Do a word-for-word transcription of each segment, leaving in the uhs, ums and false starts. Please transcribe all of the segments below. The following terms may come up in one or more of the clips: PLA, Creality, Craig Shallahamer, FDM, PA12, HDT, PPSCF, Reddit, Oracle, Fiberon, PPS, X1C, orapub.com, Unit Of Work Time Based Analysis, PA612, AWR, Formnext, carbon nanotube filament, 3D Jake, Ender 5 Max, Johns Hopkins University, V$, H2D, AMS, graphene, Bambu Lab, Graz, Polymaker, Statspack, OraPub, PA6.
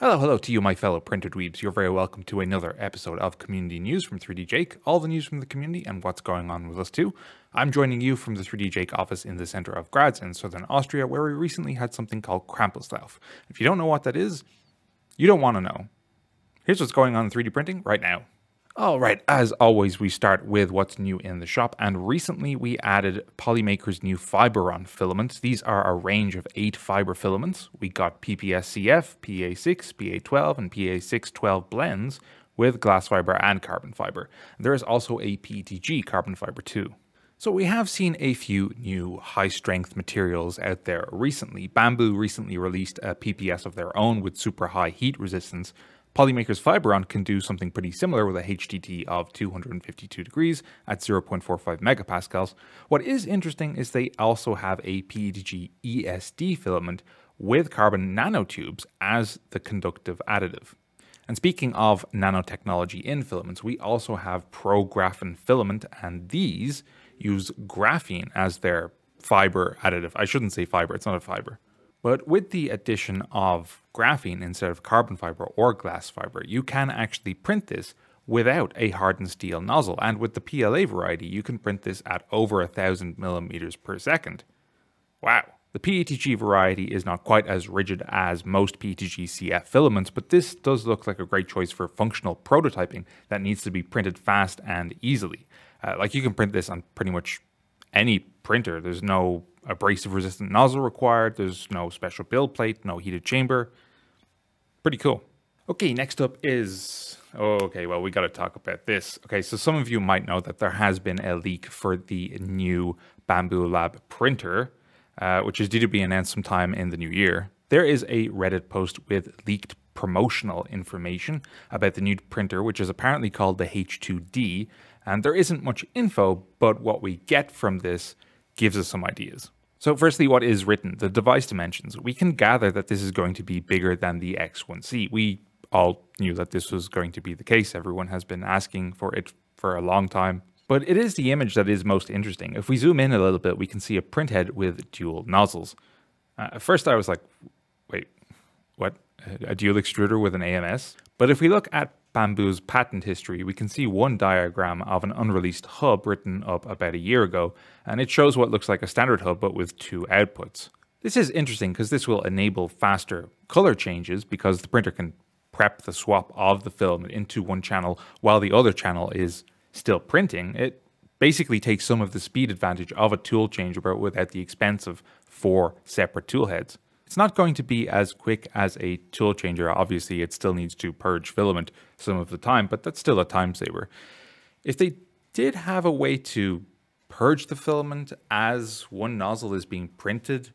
Hello, hello to you, my fellow printer dweebs. You're very welcome to another episode of Community News from three D Jake, all the news from the community and what's going on with us too. I'm joining you from the three D Jake office in the center of Graz in southern Austria, where we recently had something called Krampuslauf. If you don't know what that is, you don't want to know. Here's what's going on in three D printing right now. All right, as always, we start with what's new in the shop, and recently we added Polymaker's new Fiberon filaments. These are a range of eight fiber filaments. We got P P S C F, P A six, P A twelve, and P A six twelve blends with glass fiber and carbon fiber. There is also a P E T G carbon fiber too. So we have seen a few new high-strength materials out there recently. Bambu recently released a P P S of their own with super high heat resistance. Polymaker's Fiberon can do something pretty similar with a H D T of two hundred fifty-two degrees at zero point four five megapascals. What is interesting is they also have a P E T G E S D filament with carbon nanotubes as the conductive additive. And speaking of nanotechnology in filaments, we also have Prografen filament, and these use graphene as their fiber additive. I shouldn't say fiber, it's not a fiber. But with the addition of graphene instead of carbon fiber or glass fiber, you can actually print this without a hardened steel nozzle. And with the P L A variety, you can print this at over a thousand millimeters per second. Wow. The P E T G variety is not quite as rigid as most P E T G C F filaments, but this does look like a great choice for functional prototyping that needs to be printed fast and easily. Uh, like you can print this on pretty much any printer. There's no abrasive resistant nozzle required, there's no special build plate, no heated chamber. Pretty cool. Okay, next up is, oh, okay, well, we got to talk about this. Okay, so some of you might know that there has been a leak for the new Bambu Lab printer, uh, which is due to be announced sometime in the new year. There is a Reddit post with leaked promotional information about the new printer, which is apparently called the H two D, and there isn't much info, but what we get from this gives us some ideas. So firstly, what is written? The device dimensions. We can gather that this is going to be bigger than the X one C. We all knew that this was going to be the case. Everyone has been asking for it for a long time. But it is the image that is most interesting. If we zoom in a little bit, we can see a printhead with dual nozzles. Uh, at first I was like, wait, what? A dual extruder with an A M S? But if we look at Bambu's patent history, we can see one diagram of an unreleased hub written up about a year ago, and it shows what looks like a standard hub but with two outputs. This is interesting because this will enable faster color changes because the printer can prep the swap of the filament into one channel while the other channel is still printing. It basically takes some of the speed advantage of a tool changeover without the expense of four separate tool heads. It's not going to be as quick as a tool changer. Obviously, it still needs to purge filament some of the time, but that's still a time saver. If they did have a way to purge the filament as one nozzle is being printed,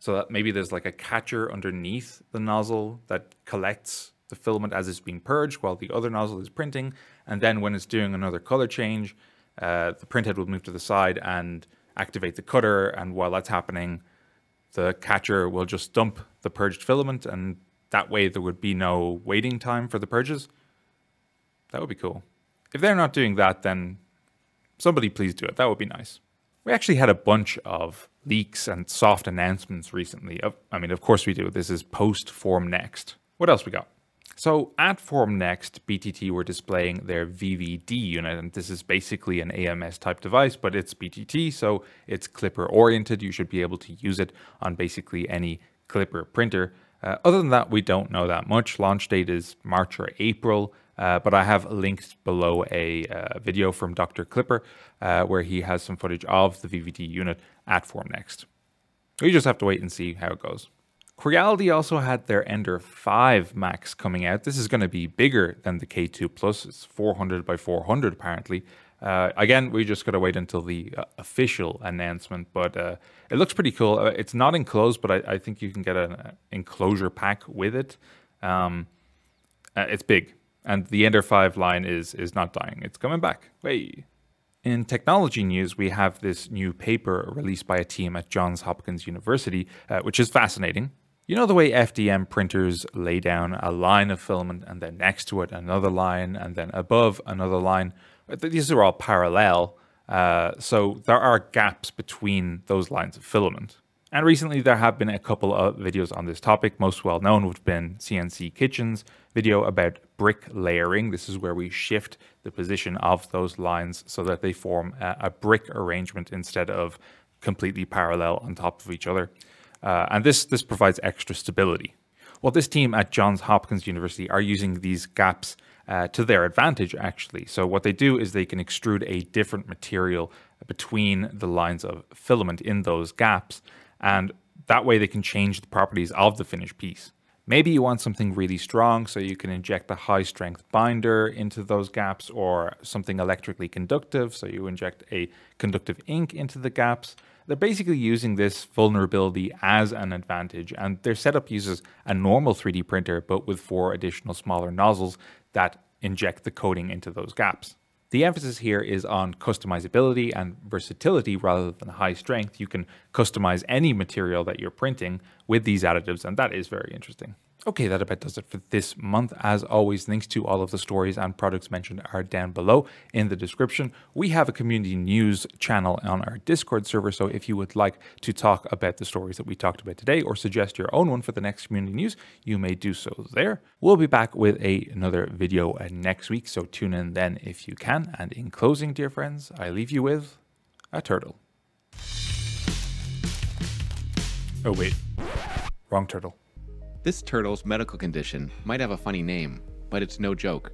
so that maybe there's like a catcher underneath the nozzle that collects the filament as it's being purged while the other nozzle is printing, and then when it's doing another color change, uh, the printhead will move to the side and activate the cutter, and while that's happening, the catcher will just dump the purged filament, and that way there would be no waiting time for the purges. That would be cool. If they're not doing that, then somebody please do it. That would be nice. We actually had a bunch of leaks and soft announcements recently. I mean, of course we do. This is post Formnext. What else we got? So at Formnext, B T T were displaying their V V D unit, and this is basically an A M S type device, but it's B T T, so it's Klipper oriented. You should be able to use it on basically any Klipper printer. Uh, other than that, we don't know that much. Launch date is March or April, uh, but I have linked below a uh, video from Doctor Klipper uh, where he has some footage of the V V D unit at Formnext. You just have to wait and see how it goes. Creality also had their Ender five Max coming out. This is going to be bigger than the K two Plus. It's four hundred by four hundred apparently. Uh, again, we just got to wait until the uh, official announcement, but uh, it looks pretty cool. Uh, it's not enclosed, but I, I think you can get an uh, enclosure pack with it. Um, uh, it's big, and the Ender five line is, is not dying. It's coming back. Wait. In technology news, we have this new paper released by a team at Johns Hopkins University, uh, which is fascinating. You know the way F D M printers lay down a line of filament and then next to it another line and then above another line? These are all parallel, uh, so there are gaps between those lines of filament. And recently there have been a couple of videos on this topic. Most well known would have been C N C Kitchen's video about brick layering. This is where we shift the position of those lines so that they form a brick arrangement instead of completely parallel on top of each other. Uh, and this, this provides extra stability. Well, this team at Johns Hopkins University are using these gaps Uh, to their advantage, actually. So what they do is they can extrude a different material between the lines of filament in those gaps, and that way they can change the properties of the finished piece. Maybe you want something really strong, so you can inject a high-strength binder into those gaps, or something electrically conductive, so you inject a conductive ink into the gaps. They're basically using this vulnerability as an advantage, and their setup uses a normal three D printer, but with four additional smaller nozzles that inject the coating into those gaps. The emphasis here is on customizability and versatility rather than high strength. You can customize any material that you're printing with these additives, and that is very interesting. Okay, that about does it for this month. As always, links to all of the stories and products mentioned are down below in the description. We have a community news channel on our Discord server, so if you would like to talk about the stories that we talked about today or suggest your own one for the next community news, you may do so there. We'll be back with a, another video uh, next week, so tune in then if you can. And in closing, dear friends, I leave you with a turtle. Oh wait, wrong turtle. This turtle's medical condition might have a funny name, but it's no joke.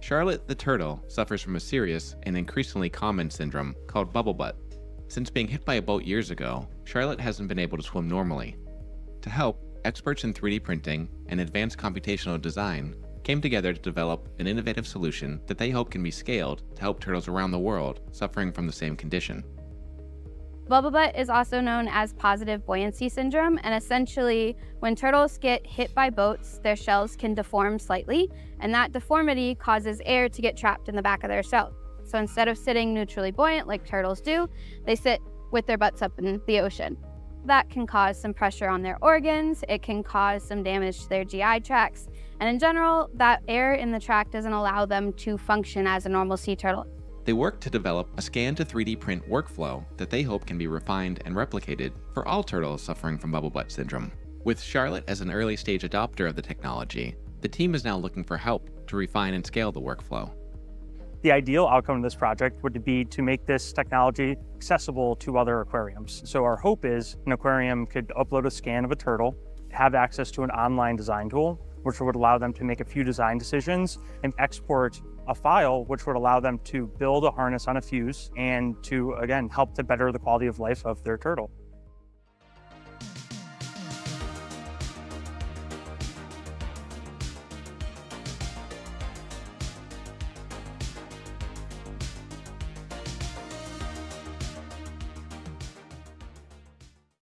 Charlotte the turtle suffers from a serious and increasingly common syndrome called bubble butt. Since being hit by a boat years ago, Charlotte hasn't been able to swim normally. To help, experts in three D printing and advanced computational design came together to develop an innovative solution that they hope can be scaled to help turtles around the world suffering from the same condition. Bubble butt is also known as positive buoyancy syndrome, and essentially when turtles get hit by boats, their shells can deform slightly, and that deformity causes air to get trapped in the back of their shell. So instead of sitting neutrally buoyant like turtles do, they sit with their butts up in the ocean. That can cause some pressure on their organs, it can cause some damage to their G I tracts, and in general, that air in the tract doesn't allow them to function as a normal sea turtle. They worked to develop a scan to three D print workflow that they hope can be refined and replicated for all turtles suffering from bubble butt syndrome. With Charlotte as an early stage adopter of the technology, the team is now looking for help to refine and scale the workflow. The ideal outcome of this project would be to make this technology accessible to other aquariums. So our hope is an aquarium could upload a scan of a turtle, have access to an online design tool, which would allow them to make a few design decisions and export a file which would allow them to build a harness on a fuse and to, again, help to better the quality of life of their turtle.